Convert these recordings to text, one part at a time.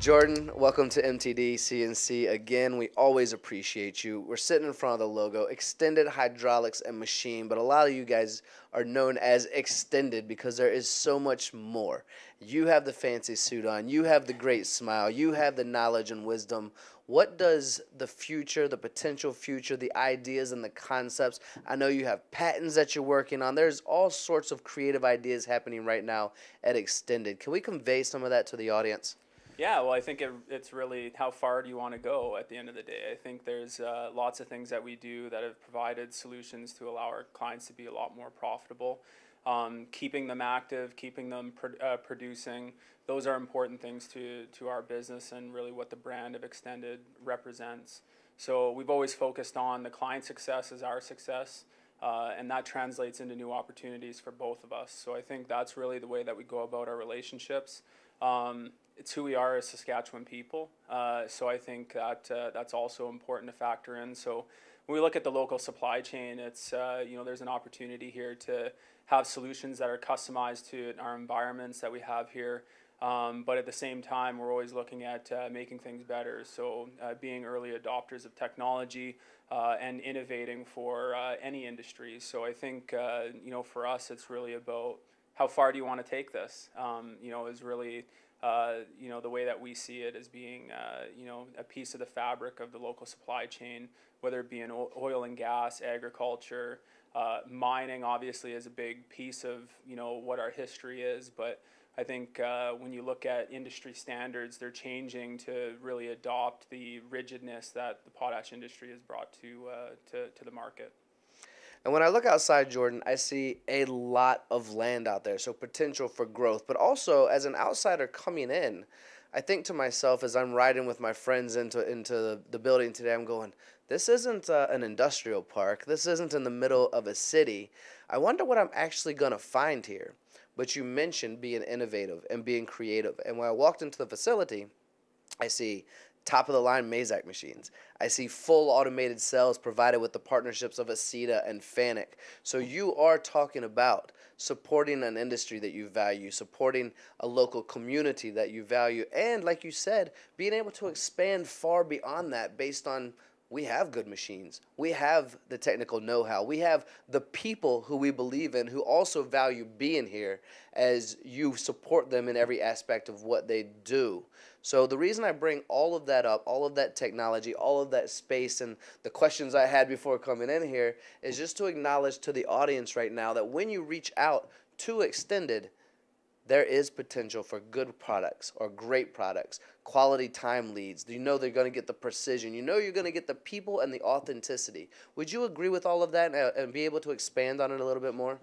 Jordan, welcome to MTDCNC again. We always appreciate you. We're sitting in front of the logo, Xtended Hydraulics and Machine, but a lot of you guys are known as Xtended because there is so much more. You have the fancy suit on. You have the great smile. You have the knowledge and wisdom. What does the future, the potential future, the ideas and the concepts, I know you have patents that you're working on. There's all sorts of creative ideas happening right now at Xtended. Can we convey some of that to the audience? Yeah, well, I think it's really how far do you want to go at the end of the day. I think there's lots of things that we do that have provided solutions to allow our clients to be a lot more profitable. Keeping them active, keeping them producing, those are important things to our business and really what the brand of Xtended represents. So we've always focused on the client success as our success, and that translates into new opportunities for both of us. So I think that's really the way that we go about our relationships. It's who we are as Saskatchewan people, so I think that that's also important to factor in. So when we look at the local supply chain, it's you know, there's an opportunity here to have solutions that are customized to our environments that we have here, but at the same time we're always looking at making things better. So being early adopters of technology and innovating for any industry. So I think you know, for us it's really about how far do you want to take this. You know, is really you know, the way that we see it as being, you know, a piece of the fabric of the local supply chain, whether it be in oil and gas, agriculture, mining obviously is a big piece of, you know, what our history is. But I think when you look at industry standards, they're changing to really adopt the rigidness that the potash industry has brought to the market. And when I look outside, Jordan, I see a lot of land out there, so potential for growth. But also, as an outsider coming in, I think to myself as I'm riding with my friends into the building today, I'm going, this isn't an industrial park. This isn't in the middle of a city. I wonder what I'm actually going to find here. But you mentioned being innovative and being creative. And when I walked into the facility, I see top-of-the-line Mazak machines. I see full automated cells provided with the partnerships of Aceta and Fanuc. So you are talking about supporting an industry that you value, supporting a local community that you value, and, like you said, being able to expand far beyond that based on we have good machines. We have the technical know-how. We have the people who we believe in who also value being here as you support them in every aspect of what they do. So the reason I bring all of that up, all of that technology, all of that space, and the questions I had before coming in here is just to acknowledge to the audience right now that when you reach out to Xtended, there is potential for good products or great products, quality time leads. You know they're going to get the precision. You know you're going to get the people and the authenticity. Would you agree with all of that and be able to expand on it a little bit more?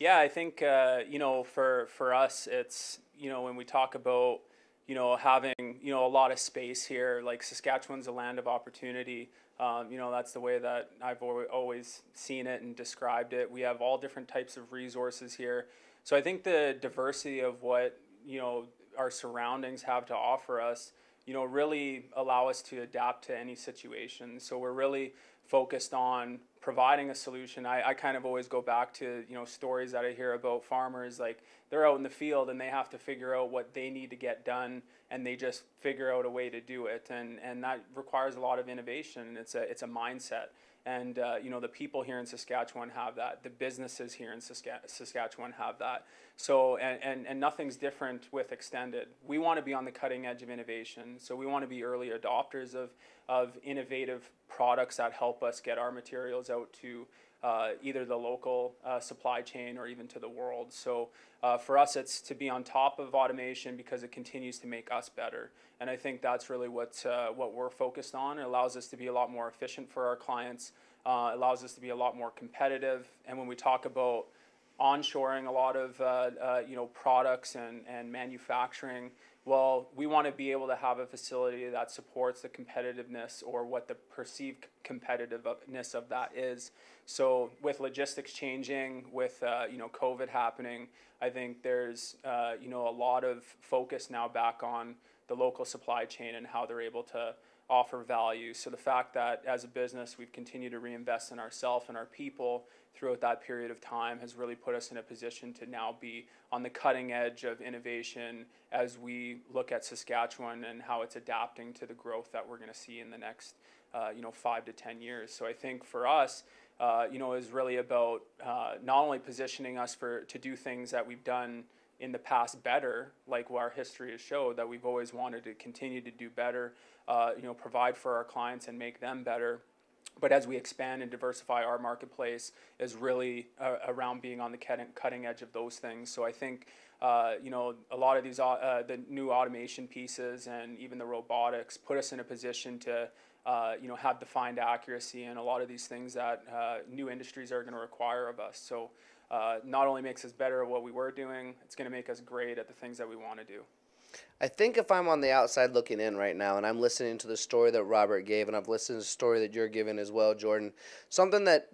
Yeah, I think, you know, for us, it's, you know, when we talk about, you know, having, you know, a lot of space here, like Saskatchewan's a land of opportunity. You know, that's the way that I've always seen it and described it. We have all different types of resources here. So I think the diversity of what, you know, our surroundings have to offer us, you know, really allow us to adapt to any situation. So we're really focused on providing a solution. I kind of always go back to, you know, stories that I hear about farmers, like they're out in the field and they have to figure out what they need to get done, and they just figure out a way to do it. And that requires a lot of innovation. It's a mindset. And, you know, the people here in Saskatchewan have that. The businesses here in Saskatchewan have that. So, and nothing's different with Xtended. We want to be on the cutting edge of innovation. So we want to be early adopters of innovative products that help us get our materials out to either the local supply chain or even to the world. So for us, it's to be on top of automation because it continues to make us better. And I think that's really what we're focused on. It allows us to be a lot more efficient for our clients. It allows us to be a lot more competitive. And when we talk about onshoring a lot of you know, products and manufacturing, well, we want to be able to have a facility that supports the competitiveness or what the perceived competitiveness of that is. So with logistics changing, with you know, COVID happening, I think there's you know, a lot of focus now back on the local supply chain and how they're able to offer value. So the fact that as a business we've continued to reinvest in ourselves and our people throughout that period of time has really put us in a position to now be on the cutting edge of innovation as we look at Saskatchewan and how it's adapting to the growth that we're going to see in the next 5 to 10 years. So I think for us, is really about not only positioning us to do things that we've done in the past better, like what our history has showed, that we've always wanted to continue to do better, provide for our clients and make them better. But as we expand and diversify, our marketplace is really around being on the cutting edge of those things. So I think, a lot of these, the new automation pieces and even the robotics put us in a position to, have defined accuracy and a lot of these things that new industries are going to require of us. So not only makes us better at what we were doing, it's going to make us great at the things that we want to do. I think if I'm on the outside looking in right now and I'm listening to the story that Robert gave, and I've listened to the story that you're giving as well, Jordan, something that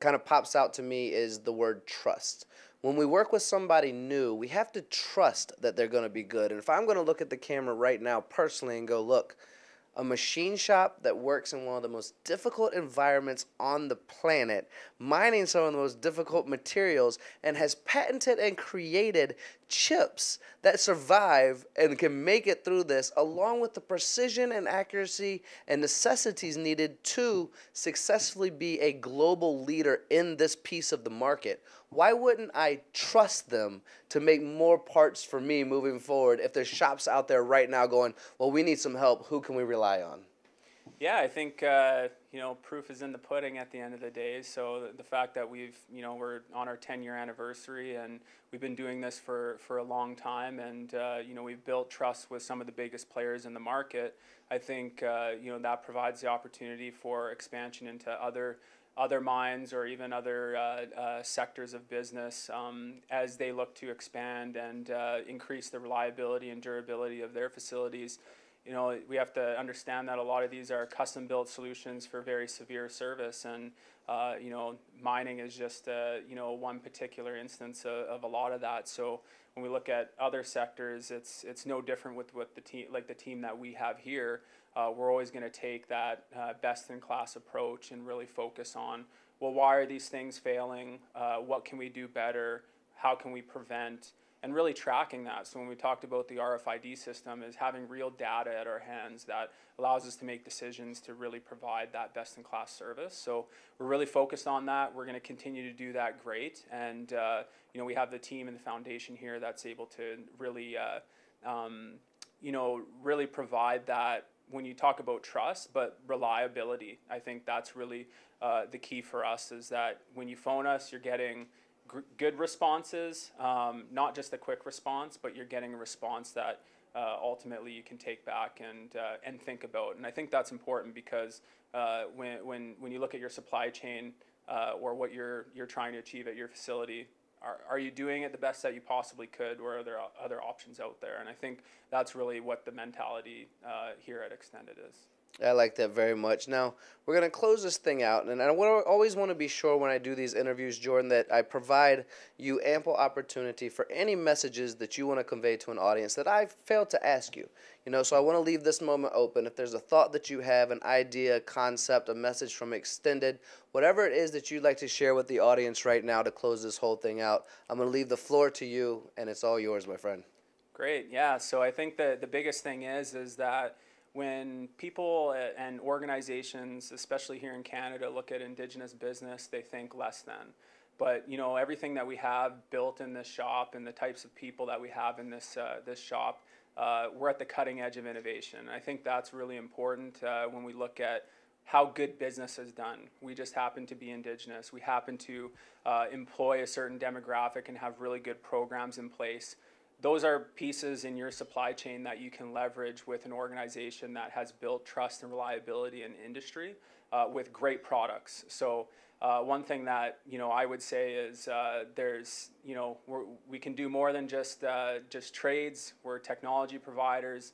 kind of pops out to me is the word trust. When we work with somebody new, we have to trust that they're going to be good. And if I'm going to look at the camera right now personally and go, look, a machine shop that works in one of the most difficult environments on the planet, mining some of the most difficult materials, and has patented and created chips that survive and can make it through this, along with the precision and accuracy and necessities needed to successfully be a global leader in this piece of the market. Why wouldn't I trust them to make more parts for me moving forward if there's shops out there right now going, well, we need some help, who can we rely on? Yeah, I think, proof is in the pudding at the end of the day. So the fact that we're on our 10-year anniversary and we've been doing this for a long time, and, we've built trust with some of the biggest players in the market. I think, that provides the opportunity for expansion into other mines or even other sectors of business as they look to expand and increase the reliability and durability of their facilities. We have to understand that a lot of these are custom-built solutions for very severe service, and mining is just one particular instance of a lot of that. So when we look at other sectors, it's no different with what the team that we have here. We're always going to take that best-in-class approach and really focus on, well, why are these things failing? What can we do better? How can we prevent? And really tracking that. So when we talked about the RFID system, is having real data at our hands that allows us to make decisions to really provide that best-in-class service. So we're really focused on that. We're going to continue to do that great. And, we have the team and the foundation here that's able to really, really provide that. When you talk about trust, but reliability, I think that's really the key for us, is that when you phone us, you're getting good responses, not just a quick response, but you're getting a response that ultimately you can take back and think about. And I think that's important because when you look at your supply chain or what you're trying to achieve at your facility, are you doing it the best that you possibly could, or are there other options out there? And I think that's really what the mentality here at Xtended is. I like that very much. Now, we're going to close this thing out, and I always want to be sure when I do these interviews, Jordan, that I provide you ample opportunity for any messages that you want to convey to an audience that I failed to ask you. So I want to leave this moment open. If there's a thought that you have, an idea, concept, a message from Xtended, whatever it is that you'd like to share with the audience right now to close this whole thing out, I'm going to leave the floor to you, and it's all yours, my friend. Great. Yeah, so I think the biggest thing is that when people and organizations, especially here in Canada, look at Indigenous business, they think less than. But everything that we have built in this shop and the types of people that we have in this shop, we're at the cutting edge of innovation. And I think that's really important when we look at how good business is done. We just happen to be Indigenous. We happen to employ a certain demographic and have really good programs in place. Those are pieces in your supply chain that you can leverage with an organization that has built trust and reliability in industry with great products. So one thing that I would say is there's we can do more than just trades. We're technology providers.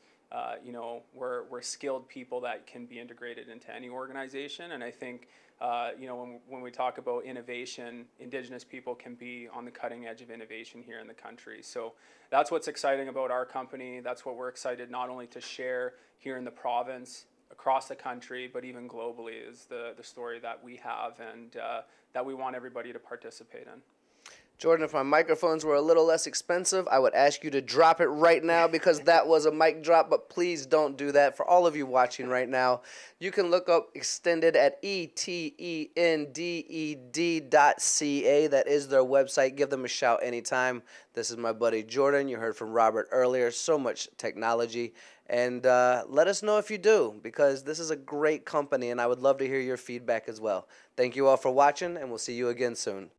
we're skilled people that can be integrated into any organization. And I think, when we talk about innovation, Indigenous people can be on the cutting edge of innovation here in the country. So that's what's exciting about our company. That's what we're excited not only to share here in the province, across the country, but even globally, is the story that we have and that we want everybody to participate in. Jordan, if my microphones were a little less expensive, I would ask you to drop it right now, because that was a mic drop, but please don't do that. For all of you watching right now, you can look up Xtended at ETENDED.ca. That is their website. Give them a shout anytime. This is my buddy Jordan. You heard from Robert earlier. So much technology. And let us know if you do, because this is a great company, and I would love to hear your feedback as well. Thank you all for watching, and we'll see you again soon.